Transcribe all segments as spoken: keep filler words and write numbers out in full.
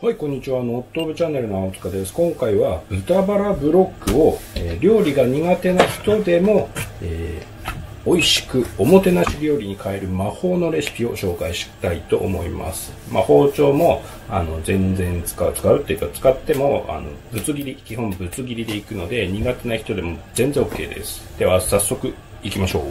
はい、こんにちは。ノットオブチャンネルの青塚です。今回は豚バラブロックを、えー、料理が苦手な人でも、えー、美味しくおもてなし料理に変える魔法のレシピを紹介したいと思います。まあ、包丁もあの全然使う、使うっていうか使ってもあのぶつ切り、基本ぶつ切りでいくので苦手な人でも全然 OK です。では早速いきましょう。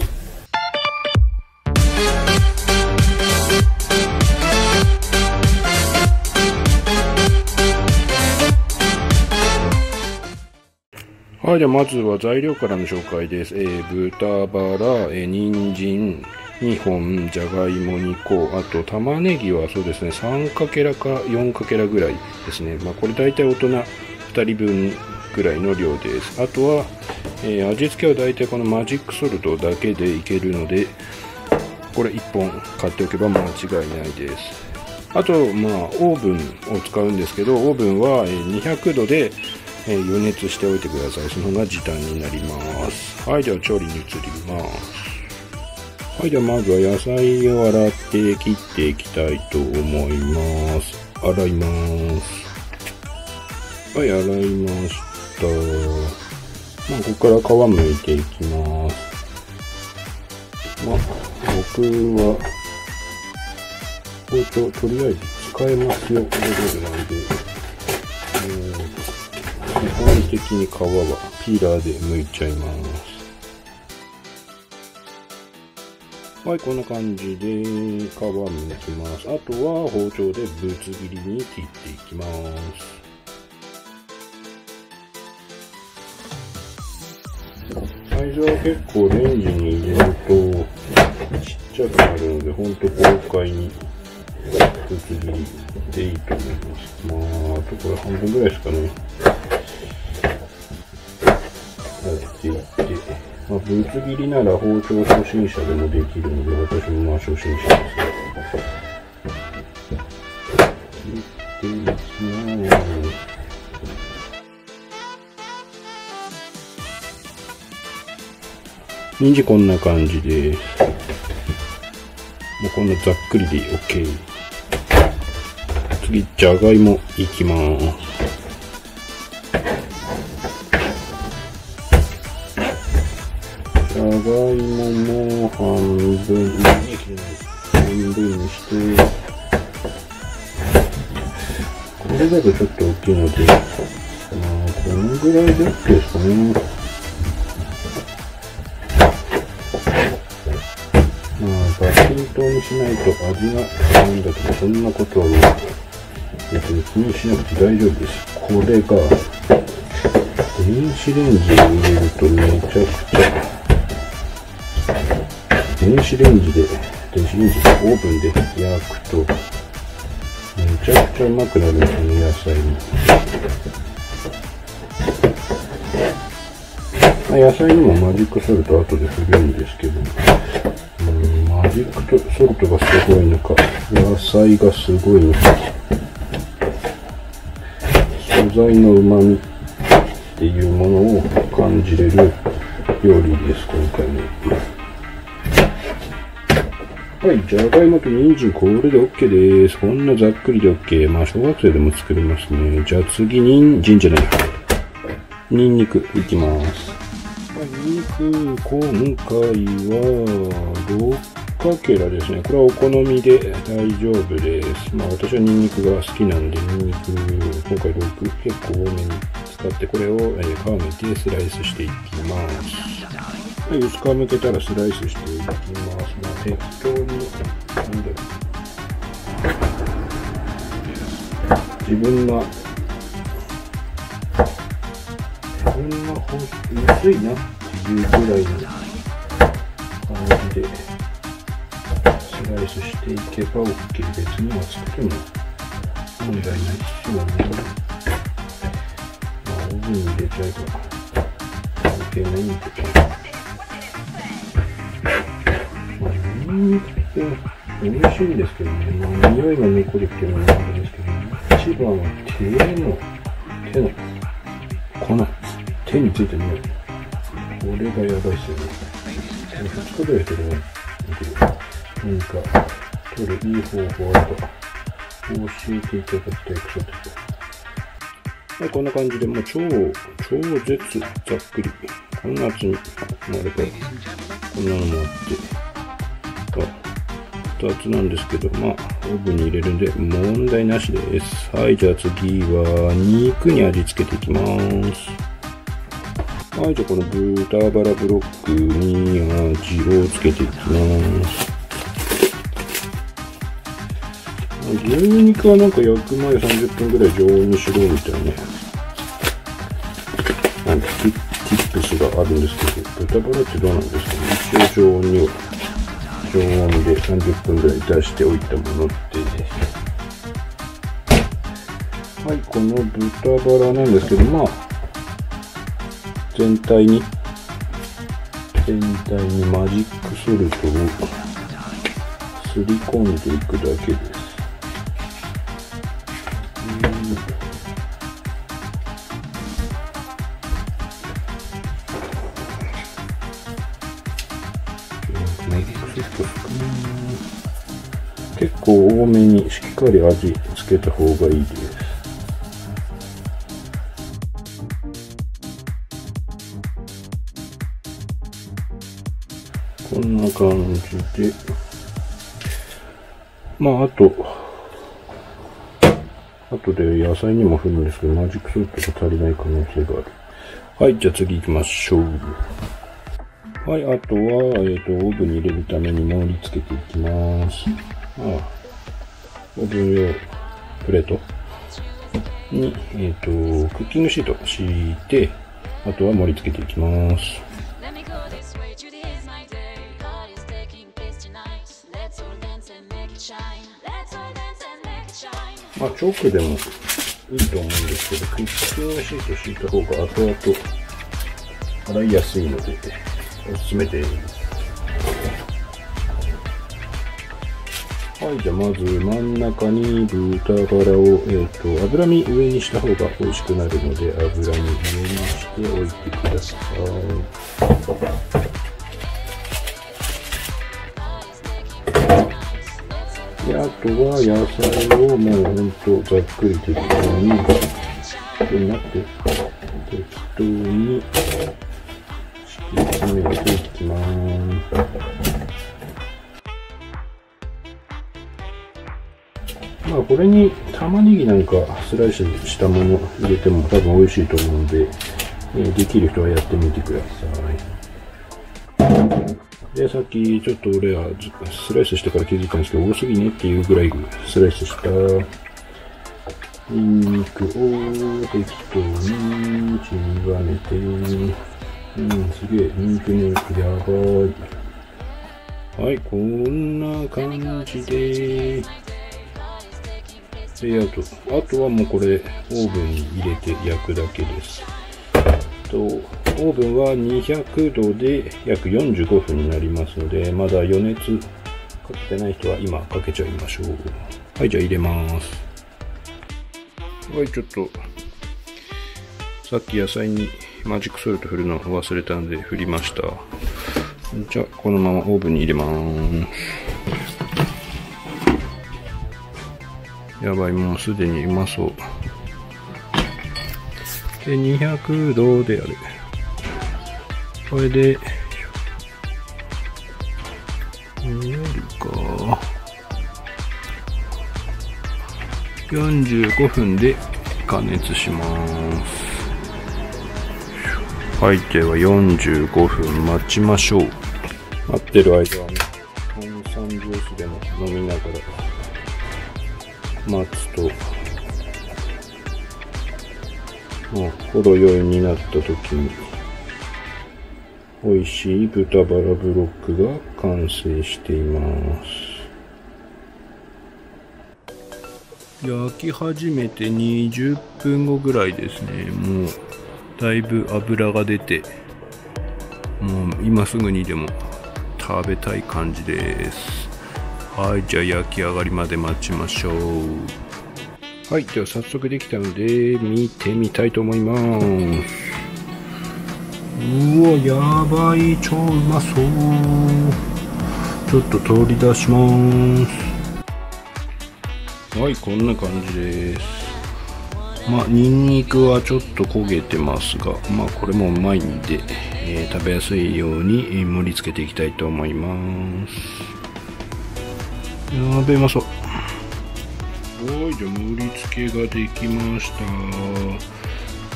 はい、ではまずは材料からの紹介です。えー、豚バラ、えー、人参にほん、じゃがいもにこ、あと玉ねぎはそうですね、さんかけらかよんかけらぐらいですね。まあ、これ大体大人ふたりぶんぐらいの量です。あとは、えー、味付けは大体このマジックソルトだけでいけるので、これいっぽん買っておけば間違いないです。あと、まあ、オーブンを使うんですけど、オーブンはにひゃくどで予熱しておいてください。その方が時短になります。はい、では調理に移ります。はい、ではまずは野菜を洗って切っていきたいと思います。洗います。はい、洗いました。まあ、ここから皮むいていきます。まあ、僕は包丁とりあえず使えますよということなんで、えー基本的に皮はピーラーで剥いちゃいます。はい、こんな感じで皮剥きます。あとは包丁でぶつ切りに切っていきます。最初は結構レンジに入れるとちっちゃくなるので、ほんと豪快にぶつ切りでいいと思います。まあ、あとこれ半分ぐらいですかね。っていって、まあ、ぶつ切りなら包丁初心者でもできるので、私もまあ初心者です。切っていきます。人参こんな感じです。もうこんなざっくりで OK。次、じゃがいもいきます。じゃがいもも半分に切れない。半分にして、これだとちょっと大きいので、このぐらいで OK ですかね。まあ、ガキントにしないと味が変わるんだけど、そんなことは別に気にしなくて大丈夫です。これが、電子レンジに入れるとめちゃくちゃ、電子レンジで、電子レンジで、オーブンで焼くと、めちゃくちゃうまくなるんですね、野菜も。まあ、野菜にもマジックソルト後で振るんですけど、うん、マジックソルトがすごいのか、野菜がすごいのか、素材のうまみっていうものを感じれる料理です、今回も。はい、じゃがいもと人参、これで OK です。こんなざっくりで OK。まあ、小学生でも作れますね。じゃあ次、人参じゃない。ニンニクいきます。はい、ニンニク、今回はろっかけらですね。これはお好みで大丈夫です。まあ、私はニンニクが好きなんで、ニンニク、今回ろっこ結構多めに使って、これを皮むいてスライスしていきます。はい、薄皮むけたらスライスしていきます。まあ、適当に、なんだろう、自分が、自分がほんと薄いなっていうぐらいの感じで、スライスしていけば OK。別に厚くても問題ないし、まあ、オーブンに入れちゃえば関係ないんだけど。ニンニクって美味しいんですけどね、まあ、匂いが残るっていうのはなんですけど、一番は手の、手の、粉、手についてない。これがやばいっすよね。ふつかぐらいしてるね。なんか、取るいい方法あるか、を敷いていただきたいくらです。はい、こんな感じで、もう超、超絶ざっくり。こんな厚み。あれか、こんなのもあって。雑なんですけど、まあ、オーブンに入れるんで、問題なしです。はい、じゃあ次は、肉に味付けていきます。はい、じゃあこの豚バラブロックに味をつけていきます。牛肉はなんか焼く前さんじゅっぷんぐらい常温にしろみたいなね。なんかティップスがあるんですけど、豚バラってどうなんですかね。一応常温には、常温でさんじゅっぷんぐらい出しておいたものってね。はい、この豚バラなんですけど、まあ、全体に全体にマジックソルトをすり込んでいくだけです。結構多めにしっかり味付けた方がいいです。こんな感じで、まああとあとで野菜にも振るんですけど、マジックソルトが足りない可能性がある。はい、じゃあ次行きましょう。はい、あとは、えっと、オーブンに入れるために盛り付けていきます。ああ、オーブン用プレートに、えっと、クッキングシートを敷いて、あとは盛り付けていきます。まあ、チョークでもいいと思うんですけど、クッキングシート敷いた方が後々洗いやすいので、おすすめです。はい、じゃあまず真ん中に豚バラを、えっと、脂身上にした方が美味しくなるので、脂身上にしておいてください。で、あとは野菜をもうほんとざっくり適当に、適当になって、適当に敷き詰めていきます。まあこれに玉ねぎなんかスライスしたもの入れても多分美味しいと思うので、できる人はやってみてください。で、さっきちょっと俺はスライスしてから気づいたんですけど、多すぎねっていうぐらいスライスしたニンニクを適当にちぎばめて、うん、すげえ、ニンニクね、やばい。はい、こんな感じで、で、あと、あとはもうこれ、オーブンに入れて焼くだけです。とオーブンはにひゃくどで約よんじゅうごふんになりますので、まだ余熱かけてない人は今かけちゃいましょう。はい、じゃあ入れます。はい、ちょっと、さっき野菜にマジックソルト振るの忘れたんで振りました。じゃあ、このままオーブンに入れます。やばい、もうすでにうまそう。で、にひゃくどでやる。これで、見えるか。よんじゅうごふんで加熱します。はい、ではよんじゅうごふん待ちましょう。待ってる間はね、炭酸ジュースでも飲みながら待つと、もう程よいになった時に、美味しい豚バラブロックが完成しています。焼き始めてにじゅっぷんごぐらいですね。もうだいぶ脂が出て、もう今すぐにでも食べたい感じです。はい、じゃあ焼き上がりまで待ちましょう。はい、では早速できたので見てみたいと思います。うわ、やばい、超うまそう。ちょっと取り出します。はい、こんな感じです。まあニンニクはちょっと焦げてますが、まあこれもうまいんで、えー、食べやすいように盛り付けていきたいと思います。やーべ、うまそう。はい、じゃあ盛り付けができました。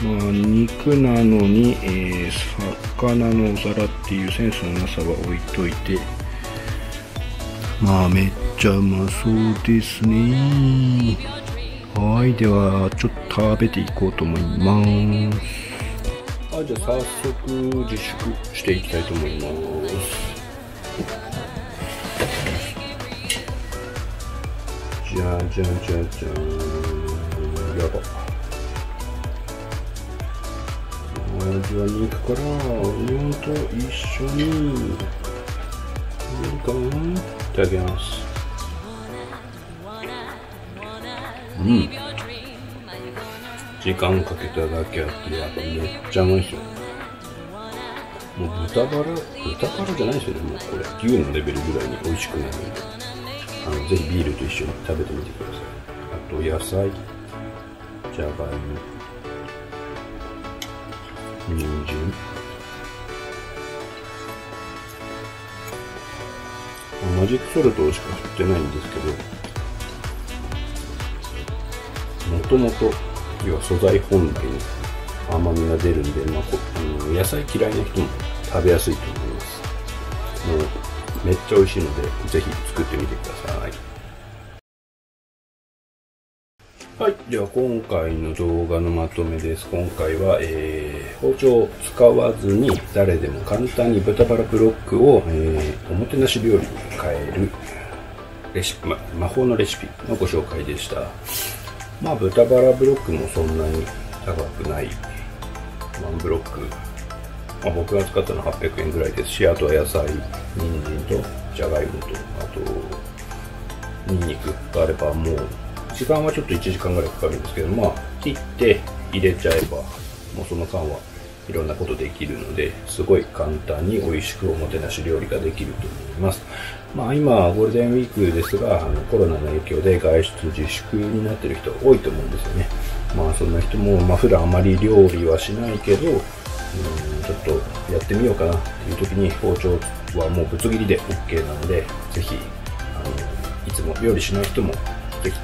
まあ肉なのに、えー、魚のお皿っていうセンスのなさは置いといて、まあめっちゃうまそうですね。はい、ではちょっと食べていこうと思います。はい、じゃあ早速自粛していきたいと思います。じゃんじゃんじゃんじゃん、やば、まずは肉からオニオンと一緒に、いいかな、いただきます。うん、時間かけただけあって、やっぱめっちゃうまいっすよ。もう豚バラ豚バラじゃないですよね、もうこれ牛のレベルぐらいに美味しくなるんで、あのぜひビールと一緒に食べてみてください。あと野菜、じゃがいも、人参、マジックソルトしか振ってないんですけど、もともと要は素材本来に甘みが出るんで、まあ、あの野菜嫌いな人も食べやすいと思います。もうめっちゃ美味しいのでぜひ作ってみてください。はい、では今回の動画のまとめです。今回は、えー、包丁を使わずに誰でも簡単に豚バラブロックを、えー、おもてなし料理に変えるレシピ、ま、魔法のレシピのご紹介でした。まあ豚バラブロックもそんなに高くない、ワンブロック、まあ、僕が使ったのははっぴゃくえんぐらいですし、あとは野菜、人参とじゃがいもと、あとニンニクがあれば、もう時間はちょっといちじかんぐらいかかるんですけど、まあ切って入れちゃえばもうその間はいろんなことできるので、すごい簡単に美味しくおもてなし料理ができると思います。まあ今ゴールデンウィークですが、あのコロナの影響で外出自粛になってる人多いと思うんですよね。まあそんな人も、まあ、普段あまり料理はしないけど、うん、ちょっとやってみようかなっていう時に包丁はもうぶつ切りで オーケー なので、是非あのいつも料理しない人も是非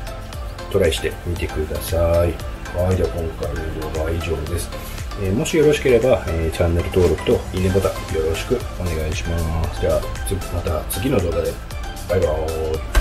トライしてみてください。はい、では今回の動画は以上です。えー、もしよろしければ、えー、チャンネル登録といいねボタンよろしくお願いします。じゃあ、また次の動画で。バイバーイ。